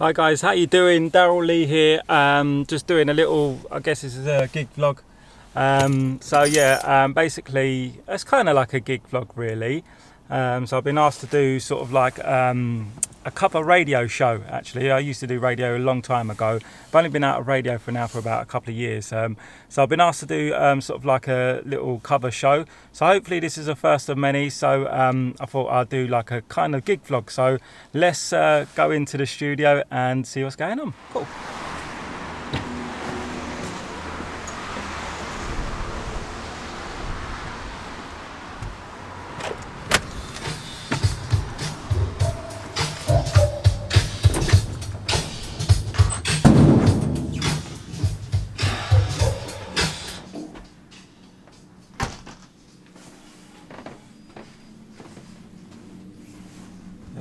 Hi guys, how you doing? Daryl Lee here. Just doing a little, I guess this is a gig vlog. Basically it's kind of like a gig vlog really. So I've been asked to do sort of like a cover radio show actually. I used to do radio a long time ago. I've only been out of radio for about a couple of years. So I've been asked to do sort of like a little cover show. So hopefully this is the first of many. So I thought I'd do like a kind of gig vlog. So let's go into the studio and see what's going on. Cool.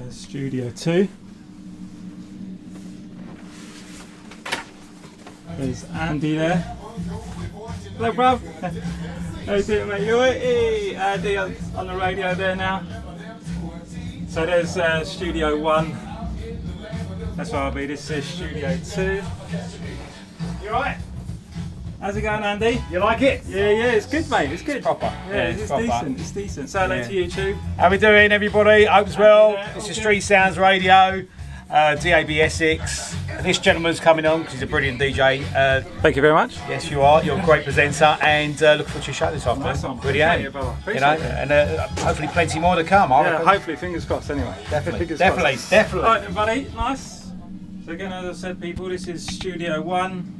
Studio 2. There's Andy there. Hello, bruv. How you doing, mate? You alright? Hey, Andy on the radio there now. So there's Studio 1. That's where I'll be. This is Studio 2. You alright? How's it going, Andy? You like it? Yeah, it's good, mate. It's good. It's proper. Yeah, it's proper. Decent. It's decent. So hello to YouTube. How we doing, everybody? Hope's well. It's just Street Sounds Radio, DAB Essex. This gentleman's coming on because he's a brilliant DJ. Thank you very much. Yes, you are. You're a great presenter, and look forward to your show this afternoon. Nice one. Really am. You know, and hopefully plenty more to come. Yeah, hopefully. Fingers crossed. Anyway. Definitely. All right, everybody. Nice. So again, as I said, people, this is Studio 1.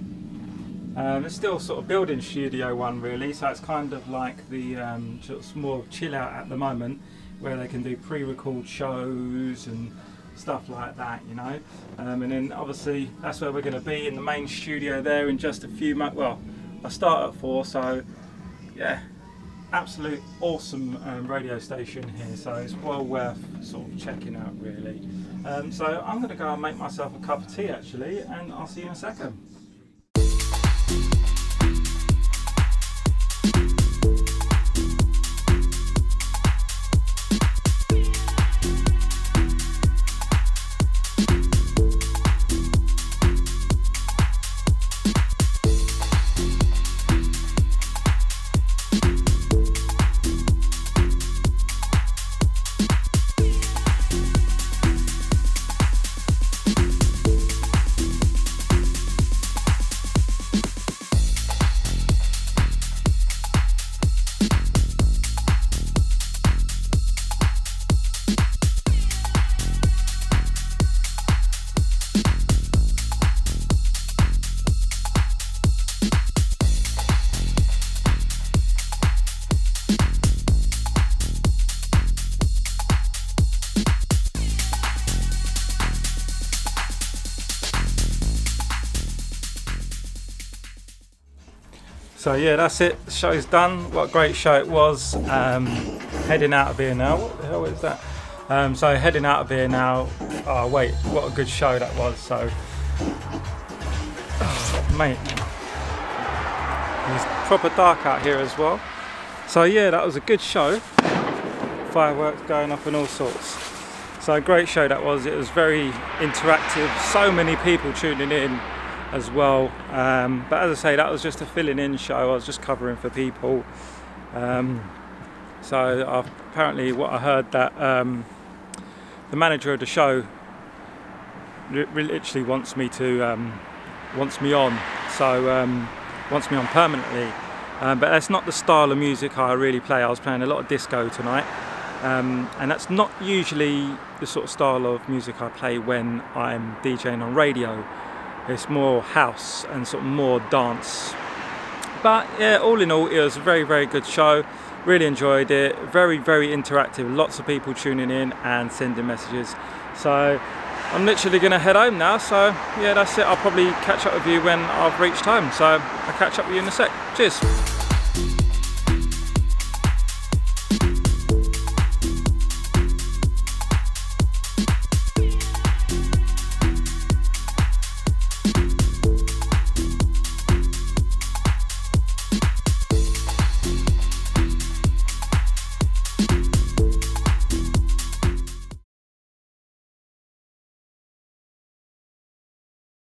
It's still sort of building Studio 1 really, so it's kind of like the just more chill out at the moment, where they can do pre-record shows and stuff like that, you know. And then obviously that's where we're going to be in the main studio there in just a few months. Well, I start at 4, so yeah, absolute awesome radio station here, so it's well worth sort of checking out really. So I'm going to go and make myself a cup of tea actually, and I'll see you in a second. So yeah, that's it, the show's done. What a great show it was. Heading out of here now. What the hell is that? So heading out of here now. Oh wait, what a good show that was. So, oh, mate, it's proper dark out here as well. So yeah, that was a good show. Fireworks going off and all sorts. So a great show that was. It was very interactive. So many people tuning in as well, but as I say, that was just a filling in show. I was just covering for people. So apparently what I heard, that the manager of the show literally wants me to wants me on permanently, but that's not the style of music I really play. I was playing a lot of disco tonight, and that's not usually the sort of style of music I play when I'm DJing on radio. It's more house and sort of more dance. But yeah, all in all, it was a very, very good show. Really enjoyed it. Very, very interactive. Lots of people tuning in and sending messages. So I'm literally going to head home now. So yeah, that's it. I'll probably catch up with you when I've reached home. So I'll catch up with you in a sec. Cheers.